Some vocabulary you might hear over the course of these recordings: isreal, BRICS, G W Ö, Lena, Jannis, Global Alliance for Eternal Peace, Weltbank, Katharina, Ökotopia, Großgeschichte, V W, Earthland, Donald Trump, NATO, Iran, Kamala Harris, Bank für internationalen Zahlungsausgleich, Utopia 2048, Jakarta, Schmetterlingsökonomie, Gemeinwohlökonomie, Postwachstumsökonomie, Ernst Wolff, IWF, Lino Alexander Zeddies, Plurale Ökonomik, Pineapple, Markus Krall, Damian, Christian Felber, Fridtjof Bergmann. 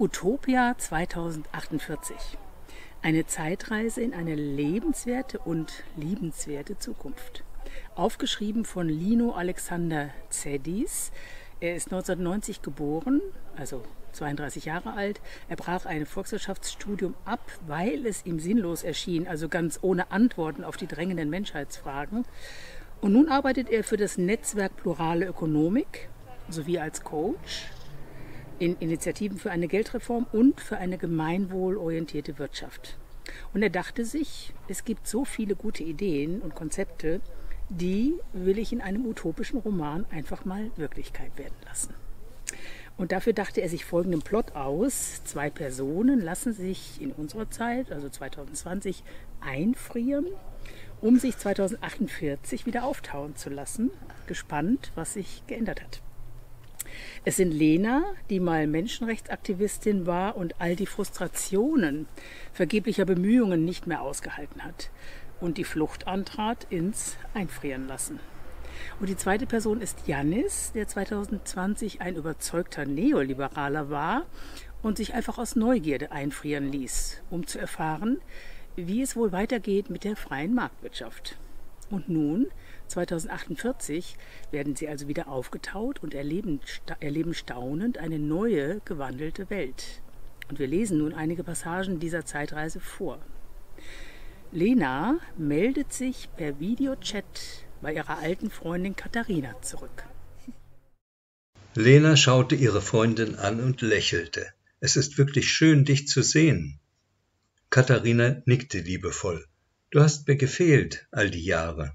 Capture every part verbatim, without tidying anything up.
Utopia zweitausend achtundvierzig. Eine Zeitreise in eine lebenswerte und liebenswerte Zukunft. Aufgeschrieben von Lino Alexander Zeddies. Er ist neunzehnhundertneunzig geboren, also zweiunddreißig Jahre alt. Er brach ein Volkswirtschaftsstudium ab, weil es ihm sinnlos erschien, also ganz ohne Antworten auf die drängenden Menschheitsfragen. Und nun arbeitet er für das Netzwerk Plurale Ökonomik sowie als Coach in Initiativen für eine Geldreform und für eine gemeinwohlorientierte Wirtschaft. Und er dachte sich, es gibt so viele gute Ideen und Konzepte, die will ich in einem utopischen Roman einfach mal Wirklichkeit werden lassen. Und dafür dachte er sich folgenden Plot aus. Zwei Personen lassen sich in unserer Zeit, also zweitausendzwanzig, einfrieren, um sich zweitausend achtundvierzig wieder auftauen zu lassen. Gespannt, was sich geändert hat. Es sind Lena, die mal Menschenrechtsaktivistin war und all die Frustrationen vergeblicher Bemühungen nicht mehr ausgehalten hat und die Flucht antrat, ins Einfrieren lassen. Und die zweite Person ist Jannis, der zweitausendzwanzig ein überzeugter Neoliberaler war und sich einfach aus Neugierde einfrieren ließ, um zu erfahren, wie es wohl weitergeht mit der freien Marktwirtschaft. Und nun, zweitausend achtundvierzig, werden sie also wieder aufgetaut und erleben, sta erleben staunend eine neue, gewandelte Welt. Und wir lesen nun einige Passagen dieser Zeitreise vor. Lena meldet sich per Videochat bei ihrer alten Freundin Katharina zurück. Lena schaute ihre Freundin an und lächelte. Es ist wirklich schön, dich zu sehen. Katharina nickte liebevoll. Du hast mir gefehlt, all die Jahre.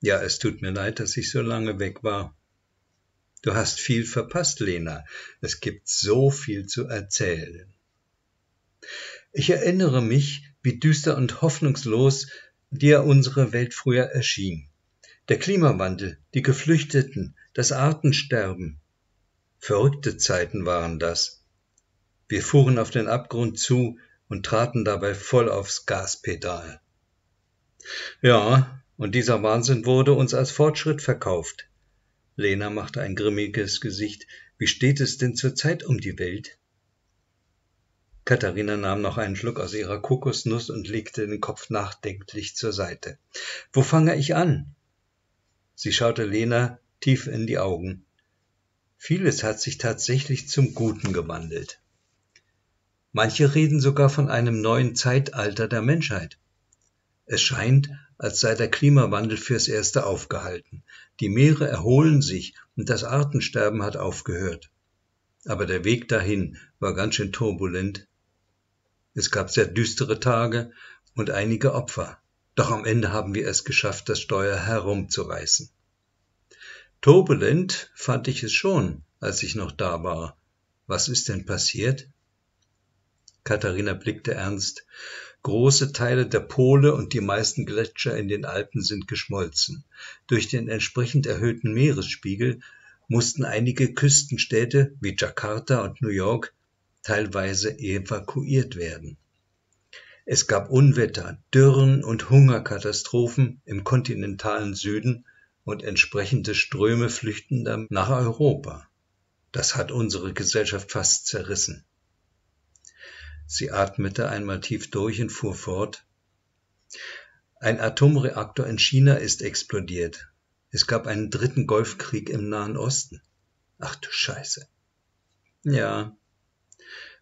Ja, es tut mir leid, dass ich so lange weg war. Du hast viel verpasst, Lena. Es gibt so viel zu erzählen. Ich erinnere mich, wie düster und hoffnungslos dir unsere Welt früher erschien. Der Klimawandel, die Geflüchteten, das Artensterben. Verrückte Zeiten waren das. Wir fuhren auf den Abgrund zu und traten dabei voll aufs Gaspedal. Ja, und dieser Wahnsinn wurde uns als Fortschritt verkauft. Lena machte ein grimmiges Gesicht. Wie steht es denn zurzeit um die Welt? Katharina nahm noch einen Schluck aus ihrer Kokosnuss und legte den Kopf nachdenklich zur Seite. Wo fange ich an? Sie schaute Lena tief in die Augen. Vieles hat sich tatsächlich zum Guten gewandelt. Manche reden sogar von einem neuen Zeitalter der Menschheit. Es scheint, als sei der Klimawandel fürs Erste aufgehalten. Die Meere erholen sich und das Artensterben hat aufgehört. Aber der Weg dahin war ganz schön turbulent. Es gab sehr düstere Tage und einige Opfer. Doch am Ende haben wir es geschafft, das Steuer herumzureißen. Turbulent fand ich es schon, als ich noch da war. Was ist denn passiert? Katharina blickte ernst. Große Teile der Pole und die meisten Gletscher in den Alpen sind geschmolzen. Durch den entsprechend erhöhten Meeresspiegel mussten einige Küstenstädte wie Jakarta und New York teilweise evakuiert werden. Es gab Unwetter, Dürren und Hungerkatastrophen im kontinentalen Süden und entsprechende Ströme Flüchtender nach Europa. Das hat unsere Gesellschaft fast zerrissen. Sie atmete einmal tief durch und fuhr fort. Ein Atomreaktor in China ist explodiert. Es gab einen dritten Golfkrieg im Nahen Osten. Ach du Scheiße. Ja,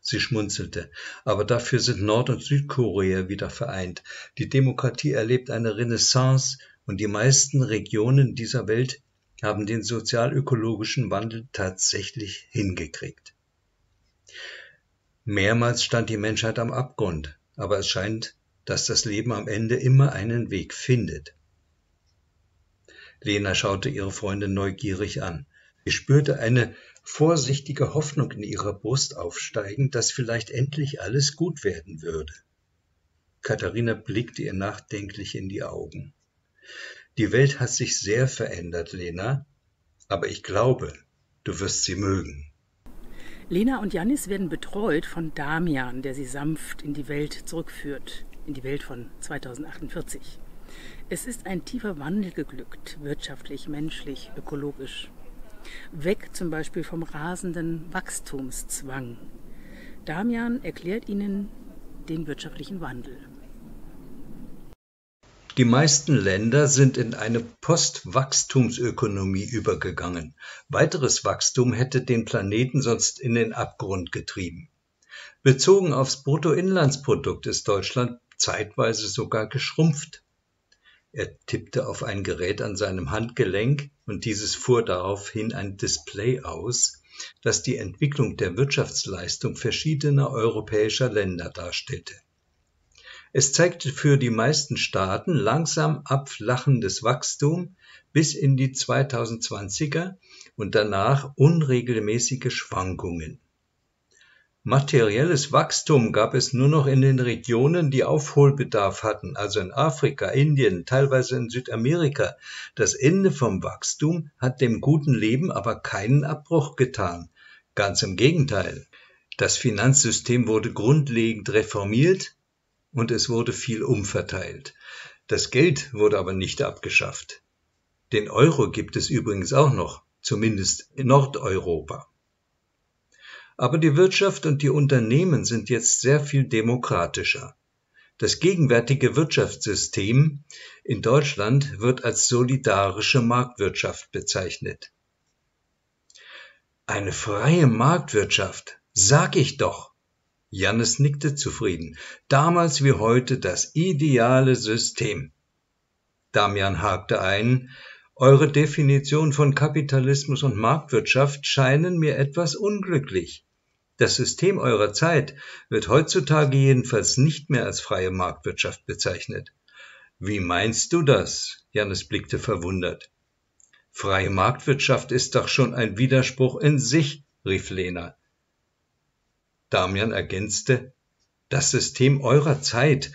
sie schmunzelte, aber dafür sind Nord- und Südkorea wieder vereint. Die Demokratie erlebt eine Renaissance und die meisten Regionen dieser Welt haben den sozial-ökologischen Wandel tatsächlich hingekriegt. Mehrmals stand die Menschheit am Abgrund, aber es scheint, dass das Leben am Ende immer einen Weg findet. Lena schaute ihre Freundin neugierig an. Sie spürte eine vorsichtige Hoffnung in ihrer Brust aufsteigen, dass vielleicht endlich alles gut werden würde. Katharina blickte ihr nachdenklich in die Augen. Die Welt hat sich sehr verändert, Lena, aber ich glaube, du wirst sie mögen. Lena und Jannis werden betreut von Damian, der sie sanft in die Welt zurückführt, in die Welt von zweitausend achtundvierzig. Es ist ein tiefer Wandel geglückt, wirtschaftlich, menschlich, ökologisch. Weg zum Beispiel vom rasenden Wachstumszwang. Damian erklärt ihnen den wirtschaftlichen Wandel. Die meisten Länder sind in eine Postwachstumsökonomie übergegangen. Weiteres Wachstum hätte den Planeten sonst in den Abgrund getrieben. Bezogen aufs Bruttoinlandsprodukt ist Deutschland zeitweise sogar geschrumpft. Er tippte auf ein Gerät an seinem Handgelenk und dieses fuhr daraufhin ein Display aus, das die Entwicklung der Wirtschaftsleistung verschiedener europäischer Länder darstellte. Es zeigte für die meisten Staaten langsam abflachendes Wachstum bis in die zweitausendzwanziger und danach unregelmäßige Schwankungen. Materielles Wachstum gab es nur noch in den Regionen, die Aufholbedarf hatten, also in Afrika, Indien, teilweise in Südamerika. Das Ende vom Wachstum hat dem guten Leben aber keinen Abbruch getan. Ganz im Gegenteil. Das Finanzsystem wurde grundlegend reformiert und es wurde viel umverteilt. Das Geld wurde aber nicht abgeschafft. Den Euro gibt es übrigens auch noch, zumindest in Nordeuropa. Aber die Wirtschaft und die Unternehmen sind jetzt sehr viel demokratischer. Das gegenwärtige Wirtschaftssystem in Deutschland wird als solidarische Marktwirtschaft bezeichnet. Eine freie Marktwirtschaft, sag ich doch. Jannis nickte zufrieden. Damals wie heute das ideale System. Damian hakte ein. Eure Definition von Kapitalismus und Marktwirtschaft scheinen mir etwas unglücklich. Das System eurer Zeit wird heutzutage jedenfalls nicht mehr als freie Marktwirtschaft bezeichnet. Wie meinst du das? Jannis blickte verwundert. Freie Marktwirtschaft ist doch schon ein Widerspruch in sich, rief Lena. Damian ergänzte, das System eurer Zeit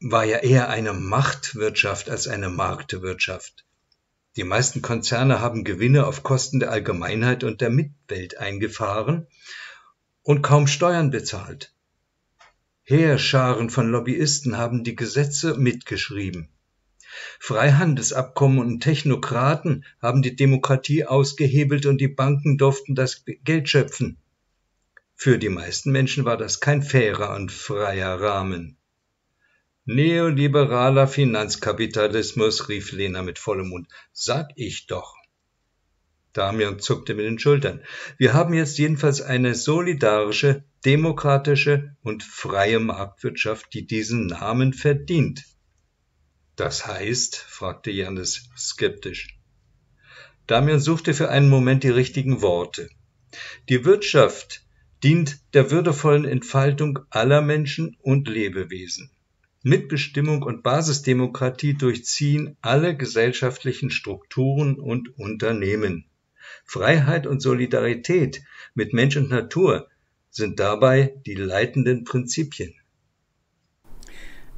war ja eher eine Machtwirtschaft als eine Marktwirtschaft. Die meisten Konzerne haben Gewinne auf Kosten der Allgemeinheit und der Mitwelt eingefahren und kaum Steuern bezahlt. Heerscharen von Lobbyisten haben die Gesetze mitgeschrieben. Freihandelsabkommen und Technokraten haben die Demokratie ausgehebelt und die Banken durften das Geld schöpfen. Für die meisten Menschen war das kein fairer und freier Rahmen. Neoliberaler Finanzkapitalismus, rief Lena mit vollem Mund. Sag ich doch. Damian zuckte mit den Schultern. Wir haben jetzt jedenfalls eine solidarische, demokratische und freie Marktwirtschaft, die diesen Namen verdient. Das heißt? Fragte Jannis skeptisch. Damian suchte für einen Moment die richtigen Worte. Die Wirtschaft dient der würdevollen Entfaltung aller Menschen und Lebewesen. Mitbestimmung und Basisdemokratie durchziehen alle gesellschaftlichen Strukturen und Unternehmen. Freiheit und Solidarität mit Mensch und Natur sind dabei die leitenden Prinzipien.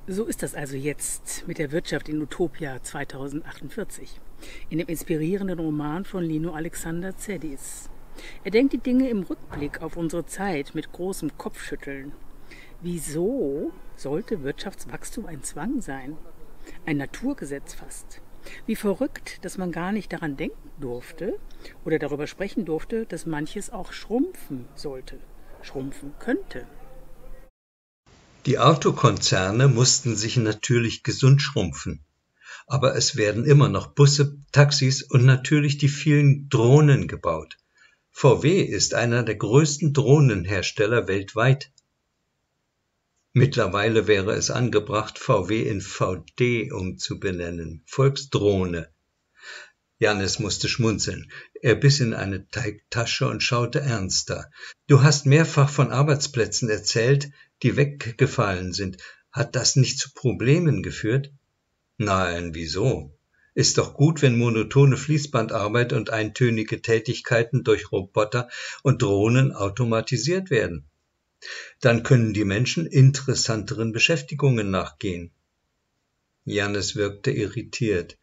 So ist das also jetzt mit der Wirtschaft in Utopia zweitausend achtundvierzig, in dem inspirierenden Roman von Lino Alexander Zeddies. Er denkt die Dinge im Rückblick auf unsere Zeit mit großem Kopfschütteln. Wieso sollte Wirtschaftswachstum ein Zwang sein? Ein Naturgesetz fast. Wie verrückt, dass man gar nicht daran denken durfte oder darüber sprechen durfte, dass manches auch schrumpfen sollte, schrumpfen könnte. Die Autokonzerne mussten sich natürlich gesund schrumpfen. Aber es werden immer noch Busse, Taxis und natürlich die vielen Drohnen gebaut. V W ist einer der größten Drohnenhersteller weltweit. Mittlerweile wäre es angebracht, V W in V D umzubenennen, Volksdrohne. Jannis musste schmunzeln. Er biss in eine Teigtasche und schaute ernster. Du hast mehrfach von Arbeitsplätzen erzählt, die weggefallen sind. Hat das nicht zu Problemen geführt? Nein, wieso? Ist doch gut, wenn monotone Fließbandarbeit und eintönige Tätigkeiten durch Roboter und Drohnen automatisiert werden. Dann können die Menschen interessanteren Beschäftigungen nachgehen. Jannis wirkte irritiert.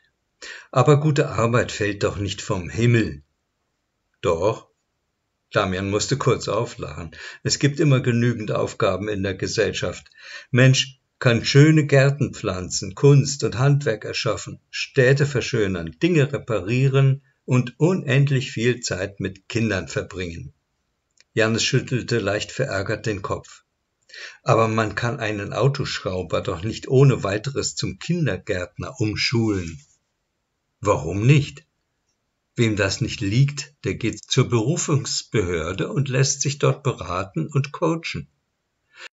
Aber gute Arbeit fällt doch nicht vom Himmel. Doch. Damian musste kurz auflachen. Es gibt immer genügend Aufgaben in der Gesellschaft. Mensch kann schöne Gärten pflanzen, Kunst und Handwerk erschaffen, Städte verschönern, Dinge reparieren und unendlich viel Zeit mit Kindern verbringen. Jannis schüttelte leicht verärgert den Kopf. Aber man kann einen Autoschrauber doch nicht ohne weiteres zum Kindergärtner umschulen. Warum nicht? Wem das nicht liegt, der geht zur Berufungsbehörde und lässt sich dort beraten und coachen.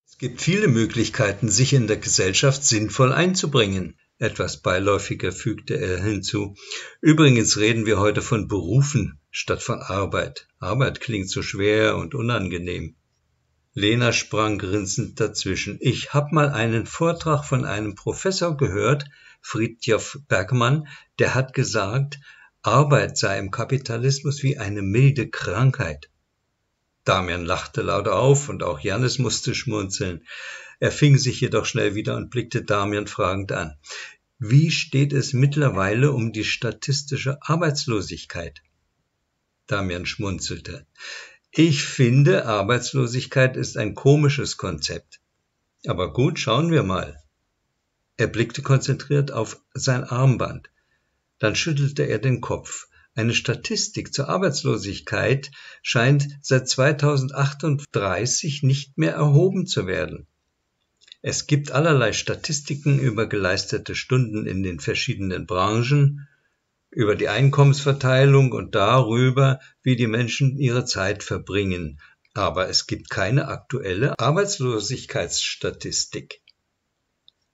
Es gibt viele Möglichkeiten, sich in der Gesellschaft sinnvoll einzubringen. Etwas beiläufiger fügte er hinzu. Übrigens reden wir heute von Berufen statt von Arbeit. Arbeit klingt so schwer und unangenehm. Lena sprang grinsend dazwischen. Ich hab mal einen Vortrag von einem Professor gehört, Fridtjof Bergmann, der hat gesagt, Arbeit sei im Kapitalismus wie eine milde Krankheit. Damian lachte laut auf und auch Jannis musste schmunzeln. Er fing sich jedoch schnell wieder und blickte Damian fragend an. Wie steht es mittlerweile um die statistische Arbeitslosigkeit? Damian schmunzelte. Ich finde, Arbeitslosigkeit ist ein komisches Konzept. Aber gut, schauen wir mal. Er blickte konzentriert auf sein Armband. Dann schüttelte er den Kopf. Eine Statistik zur Arbeitslosigkeit scheint seit zweitausendachtunddreißig nicht mehr erhoben zu werden. Es gibt allerlei Statistiken über geleistete Stunden in den verschiedenen Branchen, über die Einkommensverteilung und darüber, wie die Menschen ihre Zeit verbringen. Aber es gibt keine aktuelle Arbeitslosigkeitsstatistik.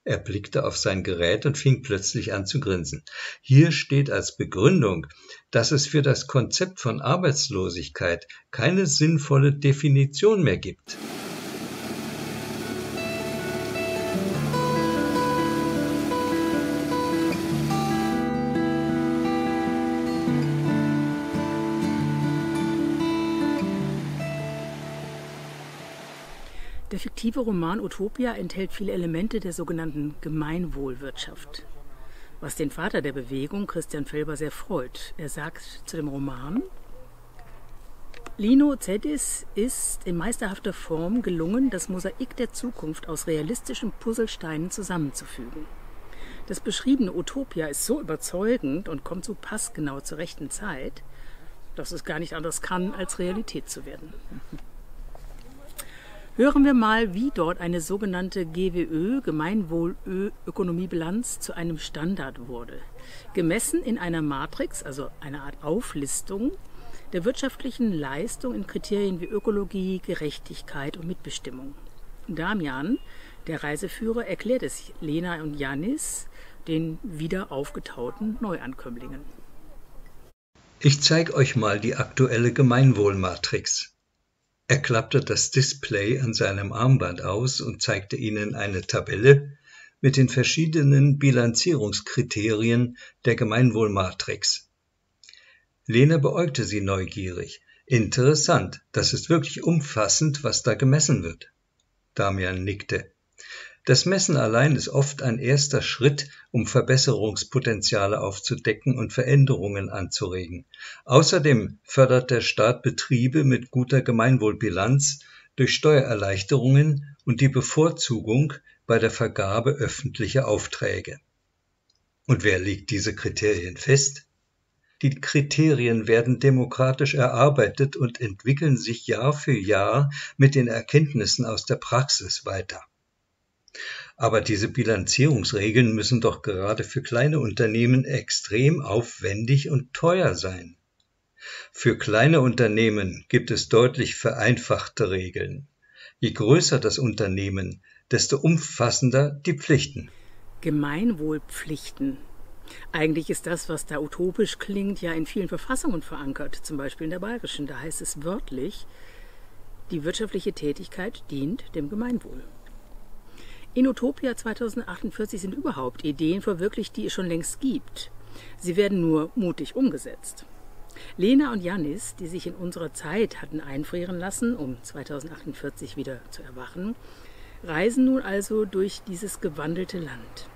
Er blickte auf sein Gerät und fing plötzlich an zu grinsen. Hier steht als Begründung, dass es für das Konzept von Arbeitslosigkeit keine sinnvolle Definition mehr gibt. Der fiktive Roman Utopia enthält viele Elemente der sogenannten Gemeinwohlwirtschaft, was den Vater der Bewegung, Christian Felber, sehr freut. Er sagt zu dem Roman, Lino Zeddies ist in meisterhafter Form gelungen, das Mosaik der Zukunft aus realistischen Puzzlesteinen zusammenzufügen. Das beschriebene Utopia ist so überzeugend und kommt so passgenau zur rechten Zeit, dass es gar nicht anders kann, als Realität zu werden. Hören wir mal, wie dort eine sogenannte G W Ö, Gemeinwohlökonomiebilanz, zu einem Standard wurde. Gemessen in einer Matrix, also einer Art Auflistung der wirtschaftlichen Leistung in Kriterien wie Ökologie, Gerechtigkeit und Mitbestimmung. Damian, der Reiseführer, erklärt es Lena und Jannis, den wieder aufgetauten Neuankömmlingen. Ich zeige euch mal die aktuelle Gemeinwohlmatrix. Er klappte das Display an seinem Armband aus und zeigte ihnen eine Tabelle mit den verschiedenen Bilanzierungskriterien der Gemeinwohlmatrix. Lena beäugte sie neugierig. Interessant, das ist wirklich umfassend, was da gemessen wird. Damian nickte. Das Messen allein ist oft ein erster Schritt, um Verbesserungspotenziale aufzudecken und Veränderungen anzuregen. Außerdem fördert der Staat Betriebe mit guter Gemeinwohlbilanz durch Steuererleichterungen und die Bevorzugung bei der Vergabe öffentlicher Aufträge. Und wer legt diese Kriterien fest? Die Kriterien werden demokratisch erarbeitet und entwickeln sich Jahr für Jahr mit den Erkenntnissen aus der Praxis weiter. Aber diese Bilanzierungsregeln müssen doch gerade für kleine Unternehmen extrem aufwendig und teuer sein. Für kleine Unternehmen gibt es deutlich vereinfachte Regeln. Je größer das Unternehmen, desto umfassender die Pflichten. Gemeinwohlpflichten. Eigentlich ist das, was da utopisch klingt, ja in vielen Verfassungen verankert, zum Beispiel in der Bayerischen. Da heißt es wörtlich, die wirtschaftliche Tätigkeit dient dem Gemeinwohl. In Utopia zweitausendachtunddreißig sind überhaupt Ideen verwirklicht, die es schon längst gibt. Sie werden nur mutig umgesetzt. Lena und Jannis, die sich in unserer Zeit hatten einfrieren lassen, um zweitausendachtunddreißig wieder zu erwachen, reisen nun also durch dieses gewandelte Land.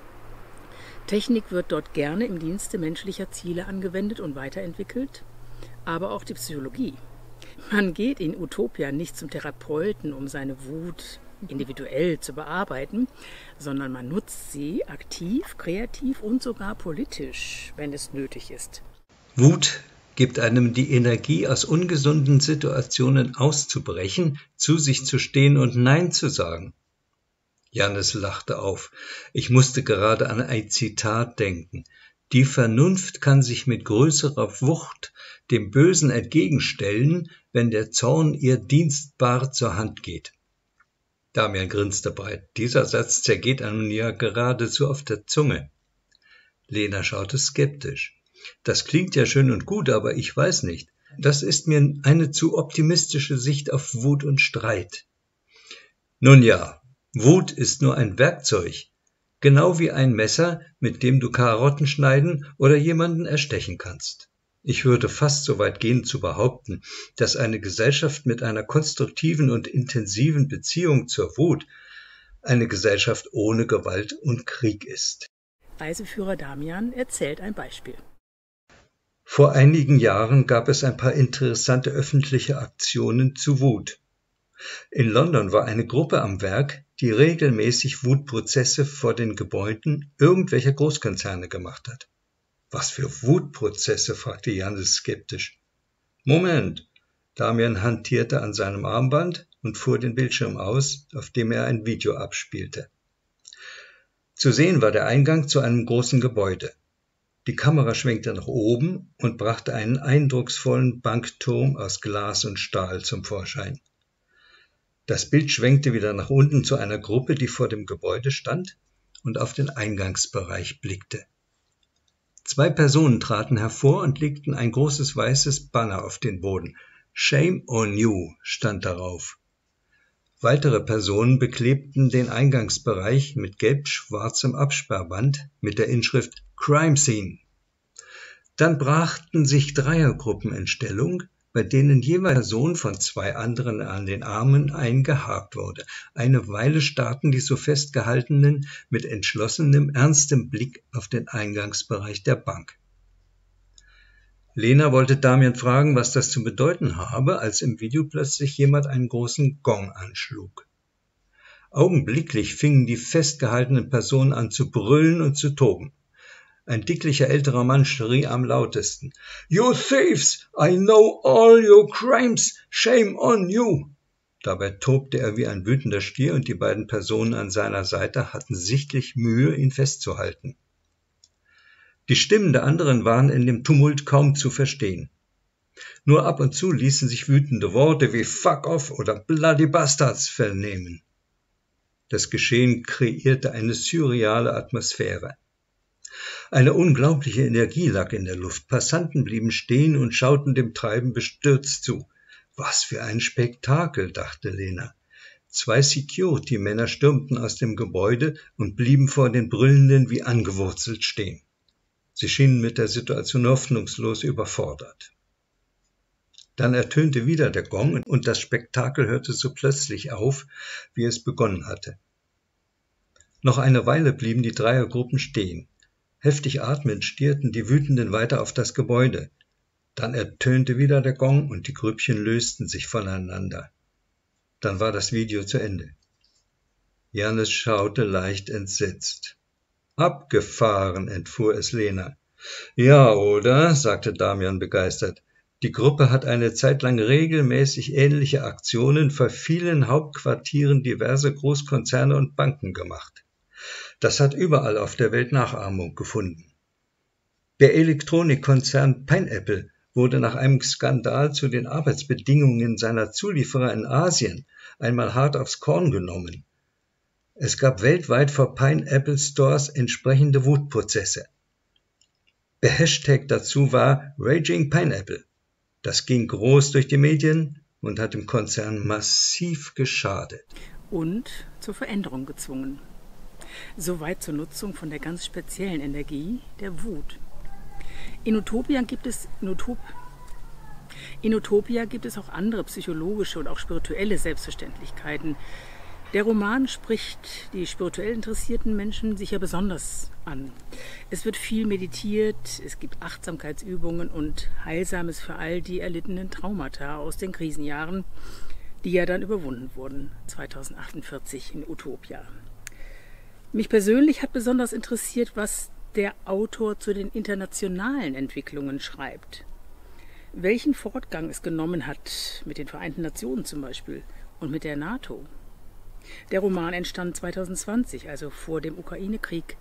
Technik wird dort gerne im Dienste menschlicher Ziele angewendet und weiterentwickelt, aber auch die Psychologie. Man geht in Utopia nicht zum Therapeuten, um seine Wut individuell zu bearbeiten, sondern man nutzt sie aktiv, kreativ und sogar politisch, wenn es nötig ist. Wut gibt einem die Energie, aus ungesunden Situationen auszubrechen, zu sich zu stehen und Nein zu sagen. Jannis lachte auf. Ich musste gerade an ein Zitat denken. Die Vernunft kann sich mit größerer Wucht dem Bösen entgegenstellen, wenn der Zorn ihr dienstbar zur Hand geht. Damian grinste breit. Dieser Satz zergeht einem ja geradezu auf der Zunge. Lena schaute skeptisch. Das klingt ja schön und gut, aber ich weiß nicht. Das ist mir eine zu optimistische Sicht auf Wut und Streit. Nun ja, Wut ist nur ein Werkzeug. Genau wie ein Messer, mit dem du Karotten schneiden oder jemanden erstechen kannst. Ich würde fast so weit gehen zu behaupten, dass eine Gesellschaft mit einer konstruktiven und intensiven Beziehung zur Wut eine Gesellschaft ohne Gewalt und Krieg ist. Reiseführer Damian erzählt ein Beispiel. Vor einigen Jahren gab es ein paar interessante öffentliche Aktionen zu Wut. In London war eine Gruppe am Werk, die regelmäßig Wutprozesse vor den Gebäuden irgendwelcher Großkonzerne gemacht hat. Was für Wutprozesse, fragte Jannis skeptisch. Moment! Damian hantierte an seinem Armband und fuhr den Bildschirm aus, auf dem er ein Video abspielte. Zu sehen war der Eingang zu einem großen Gebäude. Die Kamera schwenkte nach oben und brachte einen eindrucksvollen Bankturm aus Glas und Stahl zum Vorschein. Das Bild schwenkte wieder nach unten zu einer Gruppe, die vor dem Gebäude stand und auf den Eingangsbereich blickte. Zwei Personen traten hervor und legten ein großes weißes Banner auf den Boden. Shame on you stand darauf. Weitere Personen beklebten den Eingangsbereich mit gelb-schwarzem Absperrband mit der Inschrift Crime Scene. Dann brachten sich Dreiergruppen in Stellung, bei denen jeweils eine Person von zwei anderen an den Armen eingehakt wurde. Eine Weile starrten die so festgehaltenen mit entschlossenem, ernstem Blick auf den Eingangsbereich der Bank. Lena wollte Damian fragen, was das zu bedeuten habe, als im Video plötzlich jemand einen großen Gong anschlug. Augenblicklich fingen die festgehaltenen Personen an zu brüllen und zu toben. Ein dicklicher älterer Mann schrie am lautesten. You thieves! I know all your crimes! Shame on you! Dabei tobte er wie ein wütender Stier und die beiden Personen an seiner Seite hatten sichtlich Mühe, ihn festzuhalten. Die Stimmen der anderen waren in dem Tumult kaum zu verstehen. Nur ab und zu ließen sich wütende Worte wie Fuck off oder Bloody Bastards vernehmen. Das Geschehen kreierte eine surreale Atmosphäre. Eine unglaubliche Energie lag in der Luft. Passanten blieben stehen und schauten dem Treiben bestürzt zu. Was für ein Spektakel, dachte Lena. Zwei Security-Männer stürmten aus dem Gebäude und blieben vor den Brüllenden wie angewurzelt stehen. Sie schienen mit der Situation hoffnungslos überfordert. Dann ertönte wieder der Gong und das Spektakel hörte so plötzlich auf, wie es begonnen hatte. Noch eine Weile blieben die Dreiergruppen stehen. Heftig atmend stierten die Wütenden weiter auf das Gebäude. Dann ertönte wieder der Gong und die Grüppchen lösten sich voneinander. Dann war das Video zu Ende. Jannis schaute leicht entsetzt. Abgefahren, entfuhr es Lena. Ja, oder? Sagte Damian begeistert. Die Gruppe hat eine Zeit lang regelmäßig ähnliche Aktionen vor vielen Hauptquartieren diverser Großkonzerne und Banken gemacht. Das hat überall auf der Welt Nachahmung gefunden. Der Elektronikkonzern Pineapple wurde nach einem Skandal zu den Arbeitsbedingungen seiner Zulieferer in Asien einmal hart aufs Korn genommen. Es gab weltweit vor Pineapple Stores entsprechende Wutprozesse. Der Hashtag dazu war Raging Pineapple. Das ging groß durch die Medien und hat dem Konzern massiv geschadet. Und zur Veränderung gezwungen. Soweit zur Nutzung von der ganz speziellen Energie, der Wut. In Utopia gibt es, in Utop, in Utopia gibt es auch andere psychologische und auch spirituelle Selbstverständlichkeiten. Der Roman spricht die spirituell interessierten Menschen sicher besonders an. Es wird viel meditiert, es gibt Achtsamkeitsübungen und Heilsames für all die erlittenen Traumata aus den Krisenjahren, die ja dann überwunden wurden, zweitausend achtundvierzig in Utopia. Mich persönlich hat besonders interessiert, was der Autor zu den internationalen Entwicklungen schreibt. welchen Fortgang es genommen hat, mit den Vereinten Nationen zum Beispiel und mit der NATO. Der Roman entstand zweitausendzwanzig, also vor dem Ukraine-Krieg,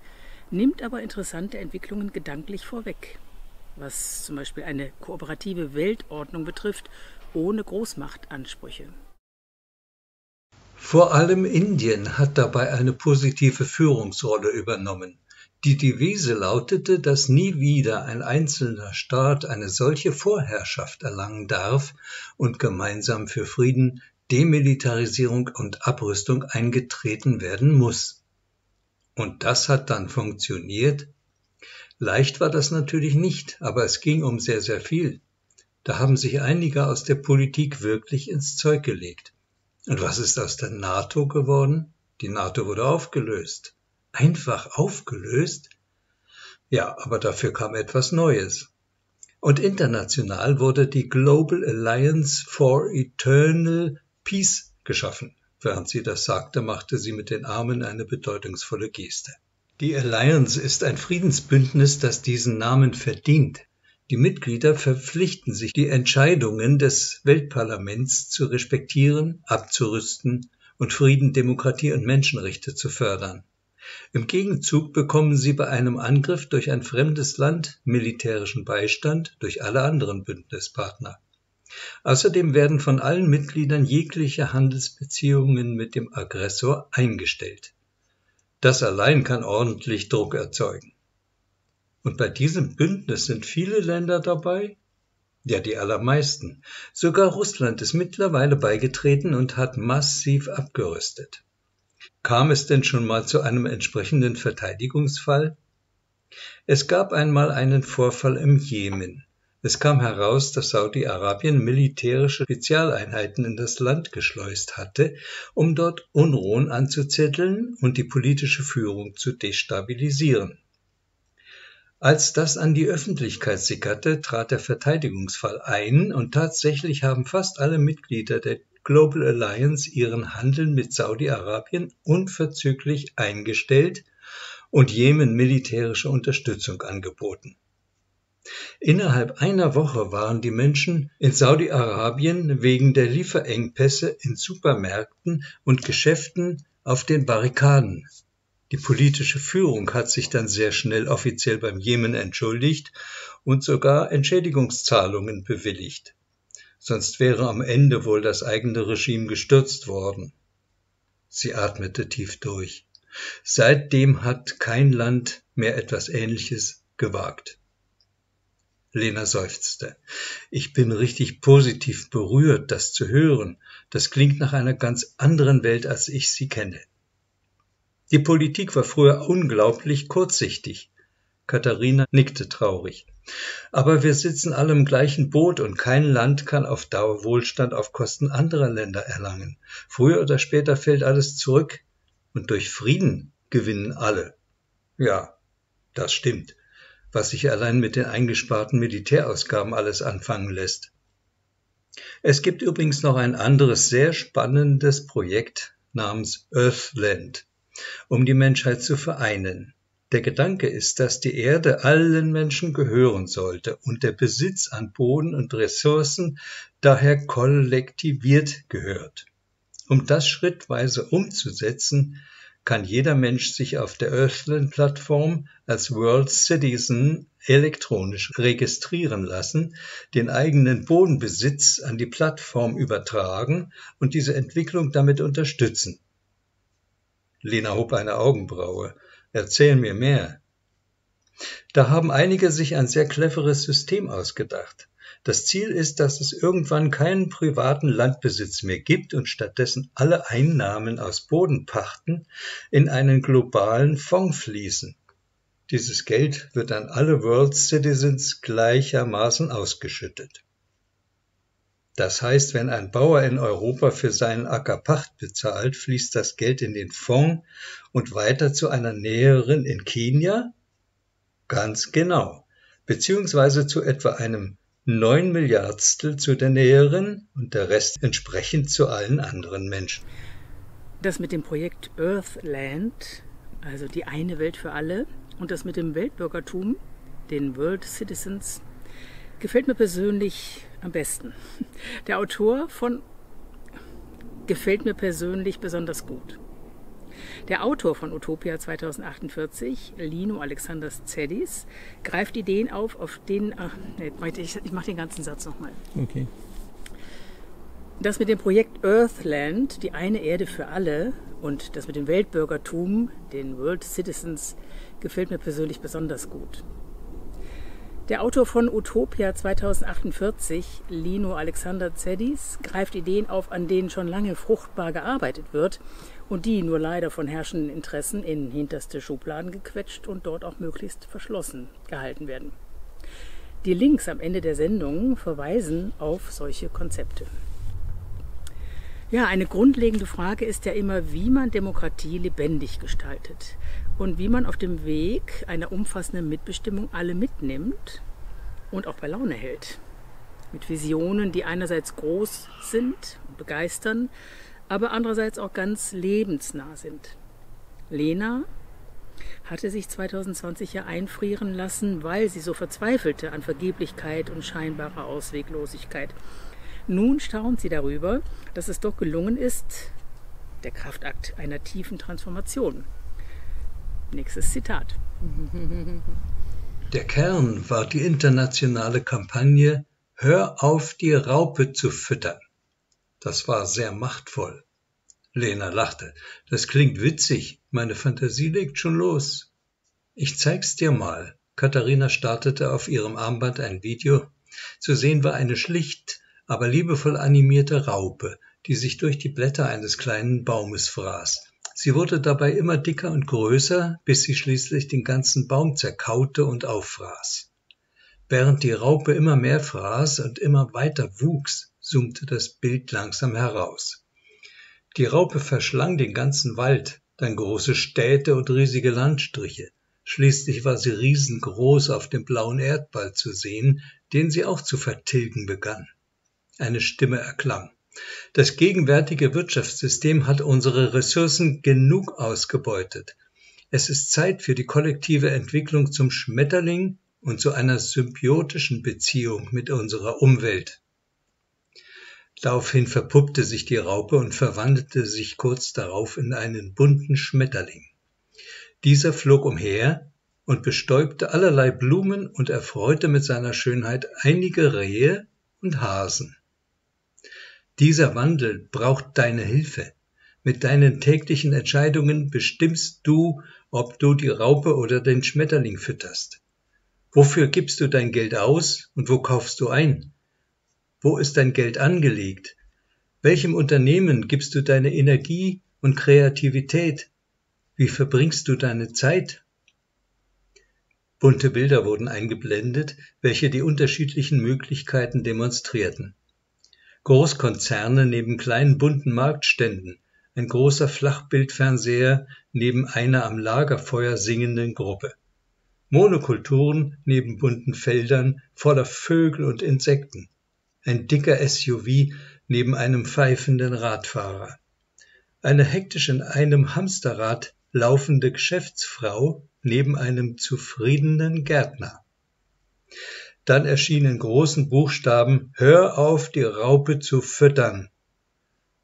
nimmt aber interessante Entwicklungen gedanklich vorweg, was zum Beispiel eine kooperative Weltordnung betrifft, ohne Großmachtansprüche. Vor allem Indien hat dabei eine positive Führungsrolle übernommen. Die Devise lautete, dass nie wieder ein einzelner Staat eine solche Vorherrschaft erlangen darf und gemeinsam für Frieden, Demilitarisierung und Abrüstung eingetreten werden muss. Und das hat dann funktioniert. Leicht war das natürlich nicht, aber es ging um sehr, sehr viel. Da haben sich einige aus der Politik wirklich ins Zeug gelegt. Und was ist aus der NATO geworden? Die NATO wurde aufgelöst. Einfach aufgelöst? Ja, aber dafür kam etwas Neues. Und international wurde die Global Alliance for Eternal Peace geschaffen. Während sie das sagte, machte sie mit den Armen eine bedeutungsvolle Geste. Die Alliance ist ein Friedensbündnis, das diesen Namen verdient. Die Mitglieder verpflichten sich, die Entscheidungen des Weltparlaments zu respektieren, abzurüsten und Frieden, Demokratie und Menschenrechte zu fördern. Im Gegenzug bekommen sie bei einem Angriff durch ein fremdes Land militärischen Beistand durch alle anderen Bündnispartner. Außerdem werden von allen Mitgliedern jegliche Handelsbeziehungen mit dem Aggressor eingestellt. Das allein kann ordentlich Druck erzeugen. Und bei diesem Bündnis sind viele Länder dabei? Ja, die allermeisten. Sogar Russland ist mittlerweile beigetreten und hat massiv abgerüstet. Kam es denn schon mal zu einem entsprechenden Verteidigungsfall? Es gab einmal einen Vorfall im Jemen. Es kam heraus, dass Saudi-Arabien militärische Spezialeinheiten in das Land geschleust hatte, um dort Unruhen anzuzetteln und die politische Führung zu destabilisieren. Als das an die Öffentlichkeit sickerte, trat der Verteidigungsfall ein und tatsächlich haben fast alle Mitglieder der Global Alliance ihren Handel mit Saudi-Arabien unverzüglich eingestellt und Jemen militärische Unterstützung angeboten. Innerhalb einer Woche waren die Menschen in Saudi-Arabien wegen der Lieferengpässe in Supermärkten und Geschäften auf den Barrikaden. Die politische Führung hat sich dann sehr schnell offiziell beim Jemen entschuldigt und sogar Entschädigungszahlungen bewilligt. Sonst wäre am Ende wohl das eigene Regime gestürzt worden. Sie atmete tief durch. Seitdem hat kein Land mehr etwas Ähnliches gewagt. Lena seufzte. Ich bin richtig positiv berührt, das zu hören. Das klingt nach einer ganz anderen Welt, als ich sie kenne. Die Politik war früher unglaublich kurzsichtig. Katharina nickte traurig. Aber wir sitzen alle im gleichen Boot und kein Land kann auf Dauer Wohlstand auf Kosten anderer Länder erlangen. Früher oder später fällt alles zurück und durch Frieden gewinnen alle. Ja, das stimmt, was sich allein mit den eingesparten Militärausgaben alles anfangen lässt. Es gibt übrigens noch ein anderes sehr spannendes Projekt namens Earthland, um die Menschheit zu vereinen. Der Gedanke ist, dass die Erde allen Menschen gehören sollte und der Besitz an Boden und Ressourcen daher kollektiviert gehört. Um das schrittweise umzusetzen, kann jeder Mensch sich auf der Earthland-Plattform als World Citizen elektronisch registrieren lassen, den eigenen Bodenbesitz an die Plattform übertragen und diese Entwicklung damit unterstützen. Lena hob eine Augenbraue. Erzähl mir mehr. Da haben einige sich ein sehr cleveres System ausgedacht. Das Ziel ist, dass es irgendwann keinen privaten Landbesitz mehr gibt und stattdessen alle Einnahmen aus Bodenpachten in einen globalen Fonds fließen. Dieses Geld wird an alle World Citizens gleichermaßen ausgeschüttet. Das heißt, wenn ein Bauer in Europa für seinen Acker Pacht bezahlt, fließt das Geld in den Fonds und weiter zu einer Näherin in Kenia? Ganz genau. Beziehungsweise zu etwa einem neun Milliardstel zu der Näherin und der Rest entsprechend zu allen anderen Menschen. Das mit dem Projekt Earthland, also die eine Welt für alle, und das mit dem Weltbürgertum, den World Citizens, gefällt mir persönlich am besten. Der Autor von gefällt mir persönlich besonders gut. Der Autor von Utopia zweitausend achtundvierzig, Lino Alexander Zeddies, greift Ideen auf, auf denen... Ach, ich ich mache den ganzen Satz nochmal. Okay. Das mit dem Projekt Earthland, die eine Erde für alle, und das mit dem Weltbürgertum, den World Citizens, gefällt mir persönlich besonders gut. Der Autor von Utopia zweitausend achtundvierzig, Lino Alexander Zeddies, greift Ideen auf, an denen schon lange fruchtbar gearbeitet wird und die nur leider von herrschenden Interessen in hinterste Schubladen gequetscht und dort auch möglichst verschlossen gehalten werden. Die Links am Ende der Sendung verweisen auf solche Konzepte. Ja, eine grundlegende Frage ist ja immer, wie man Demokratie lebendig gestaltet und wie man auf dem Weg einer umfassenden Mitbestimmung alle mitnimmt und auch bei Laune hält. Mit Visionen, die einerseits groß sind und begeistern, aber andererseits auch ganz lebensnah sind. Lena hatte sich zweitausendzwanzig ja einfrieren lassen, weil sie so verzweifelte an Vergeblichkeit und scheinbarer Ausweglosigkeit. Nun staunt sie darüber, dass es doch gelungen ist, der Kraftakt einer tiefen Transformation. Nächstes Zitat. Der Kern war die internationale Kampagne »Hör auf, die Raupe zu füttern«. Das war sehr machtvoll. Lena lachte. Das klingt witzig, meine Fantasie legt schon los. Ich zeig's dir mal. Katharina startete auf ihrem Armband ein Video. Zu sehen war eine schlicht, aber liebevoll animierte Raupe, die sich durch die Blätter eines kleinen Baumes fraß. Sie wurde dabei immer dicker und größer, bis sie schließlich den ganzen Baum zerkaute und auffraß. Während die Raupe immer mehr fraß und immer weiter wuchs, zoomte das Bild langsam heraus. Die Raupe verschlang den ganzen Wald, dann große Städte und riesige Landstriche. Schließlich war sie riesengroß auf dem blauen Erdball zu sehen, den sie auch zu vertilgen begann. Eine Stimme erklang. Das gegenwärtige Wirtschaftssystem hat unsere Ressourcen genug ausgebeutet. Es ist Zeit für die kollektive Entwicklung zum Schmetterling und zu einer symbiotischen Beziehung mit unserer Umwelt. Daraufhin verpuppte sich die Raupe und verwandelte sich kurz darauf in einen bunten Schmetterling. Dieser flog umher und bestäubte allerlei Blumen und erfreute mit seiner Schönheit einige Rehe und Hasen. Dieser Wandel braucht deine Hilfe. Mit deinen täglichen Entscheidungen bestimmst du, ob du die Raupe oder den Schmetterling fütterst. Wofür gibst du dein Geld aus und wo kaufst du ein? Wo ist dein Geld angelegt? Welchem Unternehmen gibst du deine Energie und Kreativität? Wie verbringst du deine Zeit? Bunte Bilder wurden eingeblendet, welche die unterschiedlichen Möglichkeiten demonstrierten. Großkonzerne neben kleinen bunten Marktständen, ein großer Flachbildfernseher neben einer am Lagerfeuer singenden Gruppe. Monokulturen neben bunten Feldern voller Vögel und Insekten. Ein dicker S U V neben einem pfeifenden Radfahrer. Eine hektisch in einem Hamsterrad laufende Geschäftsfrau neben einem zufriedenen Gärtner. Dann erschien in großen Buchstaben »Hör auf, die Raupe zu füttern«.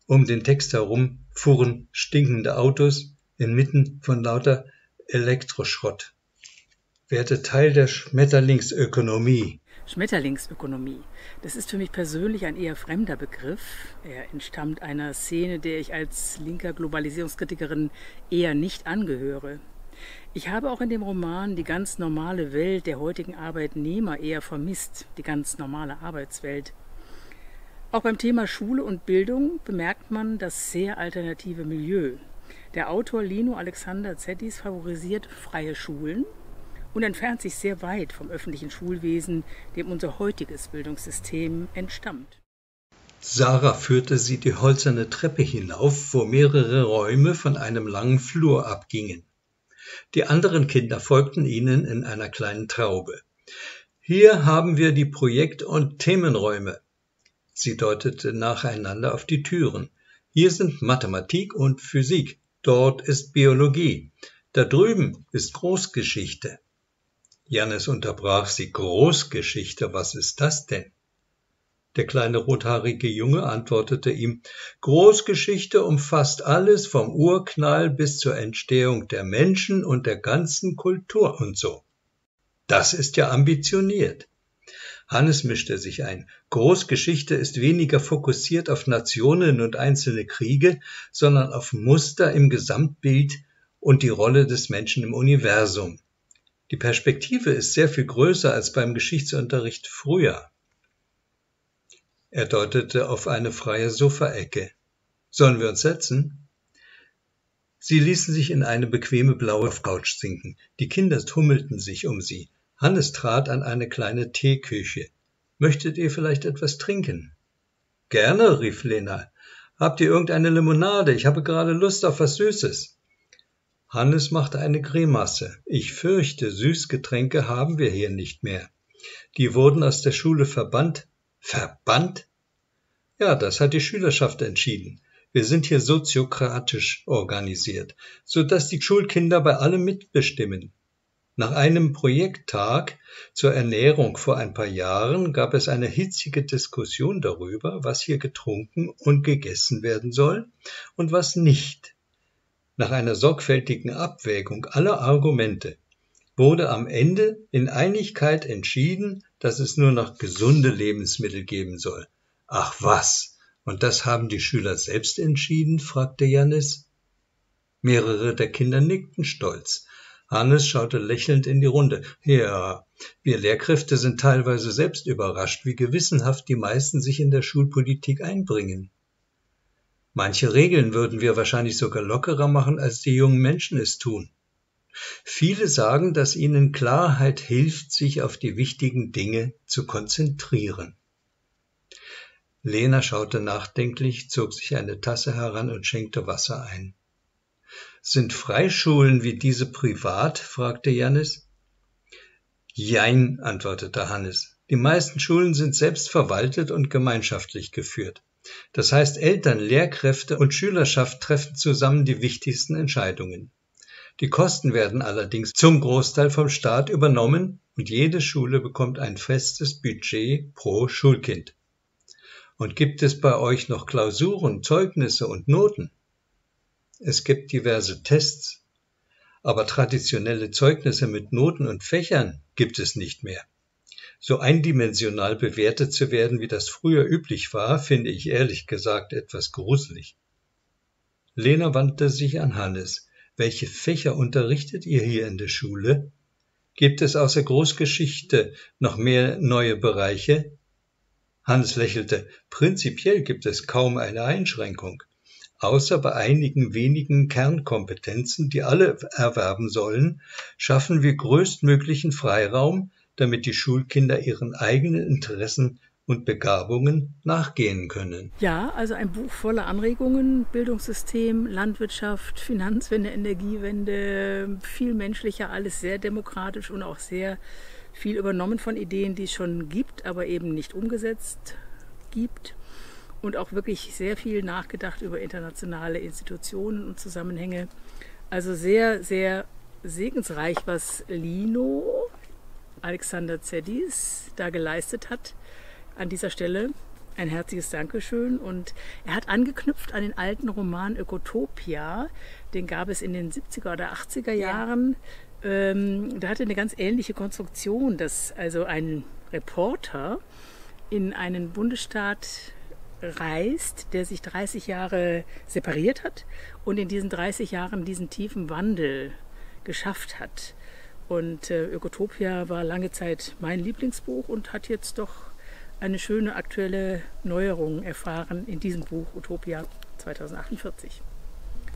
Um den Text herum fuhren stinkende Autos inmitten von lauter Elektroschrott. Werde Teil der Schmetterlingsökonomie. Schmetterlingsökonomie. Das ist für mich persönlich ein eher fremder Begriff. Er entstammt einer Szene, der ich als linker Globalisierungskritikerin eher nicht angehöre. Ich habe auch in dem Roman die ganz normale Welt der heutigen Arbeitnehmer eher vermisst, die ganz normale Arbeitswelt. Auch beim Thema Schule und Bildung bemerkt man das sehr alternative Milieu. Der Autor Lino Alexander Zeddies favorisiert freie Schulen und entfernt sich sehr weit vom öffentlichen Schulwesen, dem unser heutiges Bildungssystem entstammt. Sarah führte sie die hölzerne Treppe hinauf, wo mehrere Räume von einem langen Flur abgingen. Die anderen Kinder folgten ihnen in einer kleinen Traube. Hier haben wir die Projekt- und Themenräume. Sie deutete nacheinander auf die Türen. Hier sind Mathematik und Physik, dort ist Biologie, da drüben ist Großgeschichte. Jannis unterbrach sie. Großgeschichte, was ist das denn? Der kleine rothaarige Junge antwortete ihm, Großgeschichte umfasst alles vom Urknall bis zur Entstehung der Menschen und der ganzen Kultur und so. Das ist ja ambitioniert. Hannes mischte sich ein. Großgeschichte ist weniger fokussiert auf Nationen und einzelne Kriege, sondern auf Muster im Gesamtbild und die Rolle des Menschen im Universum. Die Perspektive ist sehr viel größer als beim Geschichtsunterricht früher. Er deutete auf eine freie Sofaecke. Sollen wir uns setzen? Sie ließen sich in eine bequeme blaue Couch sinken. Die Kinder tummelten sich um sie. Hannes trat an eine kleine Teeküche. Möchtet ihr vielleicht etwas trinken? Gerne, rief Lena. Habt ihr irgendeine Limonade? Ich habe gerade Lust auf was Süßes. Hannes machte eine Grimasse. Ich fürchte, Süßgetränke haben wir hier nicht mehr. Die wurden aus der Schule verbannt. Verbannt? Ja, das hat die Schülerschaft entschieden. Wir sind hier soziokratisch organisiert, sodass die Schulkinder bei allem mitbestimmen. Nach einem Projekttag zur Ernährung vor ein paar Jahren gab es eine hitzige Diskussion darüber, was hier getrunken und gegessen werden soll und was nicht. Nach einer sorgfältigen Abwägung aller Argumente wurde am Ende in Einigkeit entschieden, dass es nur noch gesunde Lebensmittel geben soll. Ach was, und das haben die Schüler selbst entschieden? Fragte Jannis. Mehrere der Kinder nickten stolz. Hannes schaute lächelnd in die Runde. Ja, wir Lehrkräfte sind teilweise selbst überrascht, wie gewissenhaft die meisten sich in der Schulpolitik einbringen. Manche Regeln würden wir wahrscheinlich sogar lockerer machen, als die jungen Menschen es tun. Viele sagen, dass ihnen Klarheit hilft, sich auf die wichtigen Dinge zu konzentrieren. Lena schaute nachdenklich, zog sich eine Tasse heran und schenkte Wasser ein. Sind Freischulen wie diese privat? Fragte Jannis. Jein, antwortete Hannes. Die meisten Schulen sind selbst verwaltet und gemeinschaftlich geführt. Das heißt, Eltern, Lehrkräfte und Schülerschaft treffen zusammen die wichtigsten Entscheidungen. Die Kosten werden allerdings zum Großteil vom Staat übernommen und jede Schule bekommt ein festes Budget pro Schulkind. Und gibt es bei euch noch Klausuren, Zeugnisse und Noten? Es gibt diverse Tests, aber traditionelle Zeugnisse mit Noten und Fächern gibt es nicht mehr. So eindimensional bewertet zu werden, wie das früher üblich war, finde ich ehrlich gesagt etwas gruselig. Lena wandte sich an Hannes. Welche Fächer unterrichtet ihr hier in der Schule? Gibt es außer Großgeschichte noch mehr neue Bereiche? Hannes lächelte. Prinzipiell gibt es kaum eine Einschränkung, außer bei einigen wenigen Kernkompetenzen, die alle erwerben sollen, schaffen wir größtmöglichen Freiraum, damit die Schulkinder ihren eigenen Interessen und Begabungen nachgehen können. Ja, also ein Buch voller Anregungen, Bildungssystem, Landwirtschaft, Finanzwende, Energiewende, viel menschlicher, alles sehr demokratisch und auch sehr viel übernommen von Ideen, die es schon gibt, aber eben nicht umgesetzt gibt. Und auch wirklich sehr viel nachgedacht über internationale Institutionen und Zusammenhänge. Also sehr, sehr segensreich, was Lino Alexander Zeddies da geleistet hat. An dieser Stelle ein herzliches Dankeschön. Und er hat angeknüpft an den alten Roman Ökotopia. Den gab es in den siebziger oder achtziger Jahren. Ja. Ähm, da hatte eine ganz ähnliche Konstruktion, dass also ein Reporter in einen Bundesstaat reist, der sich dreißig Jahre separiert hat und in diesen dreißig Jahren diesen tiefen Wandel geschafft hat. Und äh, Ökotopia war lange Zeit mein Lieblingsbuch und hat jetzt doch eine schöne aktuelle Neuerung erfahren in diesem Buch Utopia zweitausendachtundzwanzig.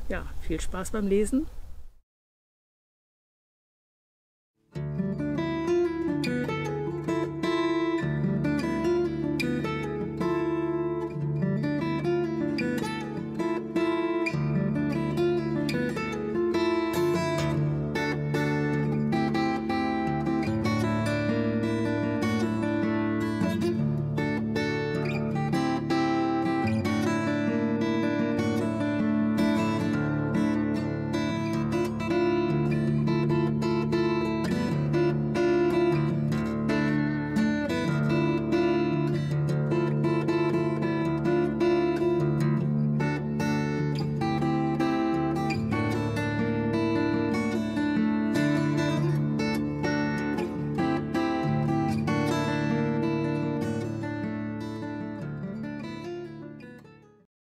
Ja, viel Spaß beim Lesen.